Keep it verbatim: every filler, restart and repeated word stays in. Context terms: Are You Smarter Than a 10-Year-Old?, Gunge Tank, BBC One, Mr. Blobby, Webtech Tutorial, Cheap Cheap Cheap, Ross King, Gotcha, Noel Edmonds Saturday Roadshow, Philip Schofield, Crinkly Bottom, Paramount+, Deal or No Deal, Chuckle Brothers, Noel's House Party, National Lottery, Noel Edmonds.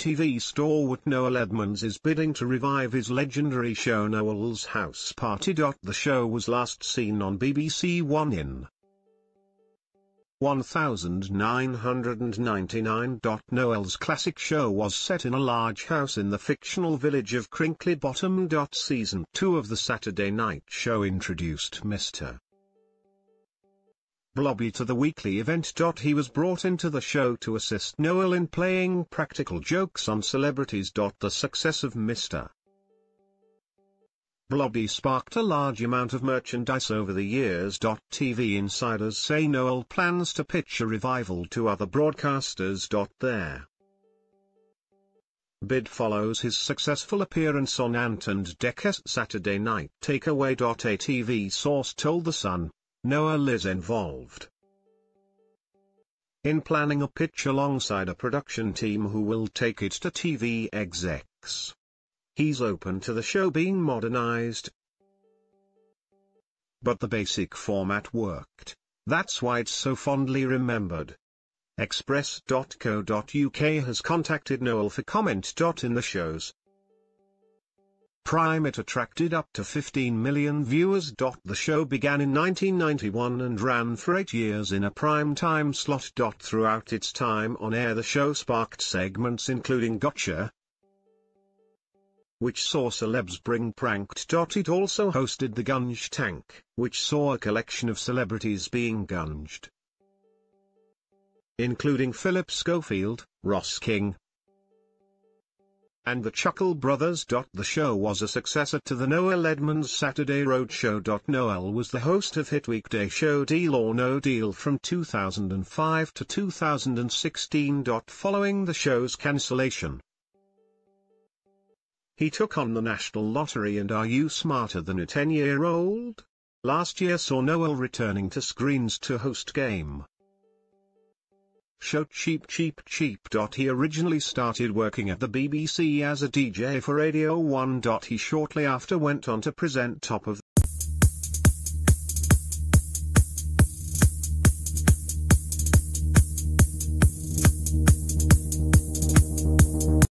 T V store what Noel Edmonds is bidding to revive his legendary show Noel's House Party. The show was last seen on B B C One in nineteen ninety-nine. Noel's classic show was set in a large house in the fictional village of Crinkly Bottom. Season two of the Saturday night show introduced Mister Blobby to the weekly event. He was brought into the show to assist Noel in playing practical jokes on celebrities. The success of Mister Blobby sparked a large amount of merchandise over the years. T V insiders say Noel plans to pitch a revival to other broadcasters. Their bid follows his successful appearance on Ant and Decker's Saturday Night Takeaway. A T V source told The Sun, Noel is involved in planning a pitch alongside a production team who will take it to T V execs. He's open to the show being modernized, but the basic format worked. That's why it's so fondly remembered. Express dot co dot U K has contacted Noel for comment. In the show's prime, it attracted up to fifteen million viewers. The show began in nineteen ninety-one and ran for eight years in a prime-time slot. Throughout its time on air, the show sparked segments including Gotcha, which saw celebs bring pranked. It also hosted the Gunge Tank, which saw a collection of celebrities being gunged, including Philip Schofield, Ross King, and the Chuckle Brothers. The show was a successor to the Noel Edmonds Saturday Roadshow. Noel was the host of hit weekday show Deal or No Deal from two thousand five to two thousand sixteen. Following the show's cancellation, he took on the National Lottery and Are You Smarter Than a ten-year-old? Last year saw Noel returning to screens to host game show Cheap Cheap Cheap. He originally started working at the B B C as a D J for Radio one. He shortly after went on to present Top of